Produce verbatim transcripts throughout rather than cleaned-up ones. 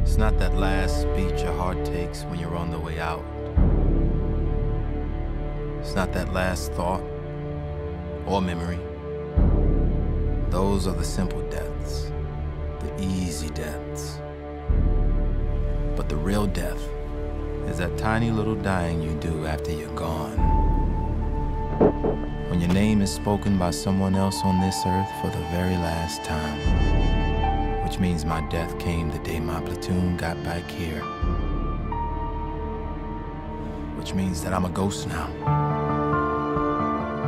It's not that last speech your heart takes when you're on the way out. It's not that last thought or memory. Those are the simple deaths, the easy deaths. But the real death is that tiny little dying you do after you're gone. When your name is spoken by someone else on this earth for the very last time, which means my death came the day my platoon got back here. Which means that I'm a ghost now.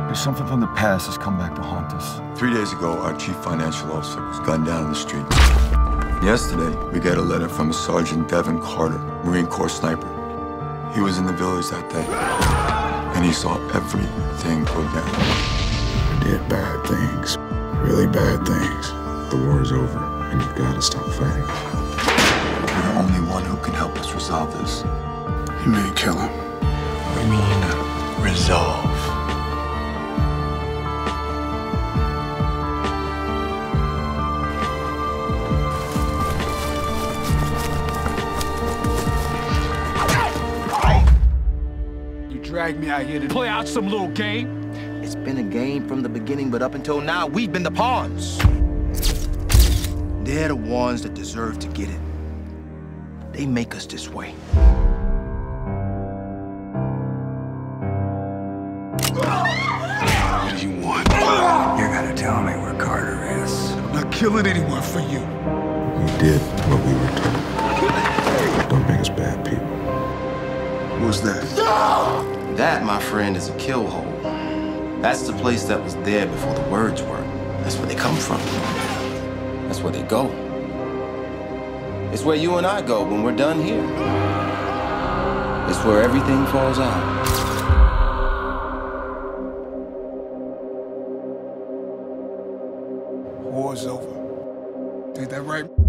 There's something from the past that's come back to haunt us. Three days ago, our chief financial officer was gunned down in the street. Yesterday, we got a letter from Sergeant Devin Carter, Marine Corps sniper. He was in the village that day, and he saw everything go down. I did bad things, really bad things. The war is over, and you've got to stop fighting. You're the only one who can help us resolve this. You may kill him. We mean resolve. Drag me out here to play out some little game. It's been a game from the beginning, but up until now, we've been the pawns. They're the ones that deserve to get it. They make us this way. What do you want? You're gonna tell me where Carter is. I'm not killing anyone for you. We did what we were told. Don't make us bad people. What's that? No! That, my friend, is a kill hole. That's the place that was there before the words were. That's where they come from. That's where they go. It's where you and I go when we're done here. It's where everything falls out. War's over. Ain't that right?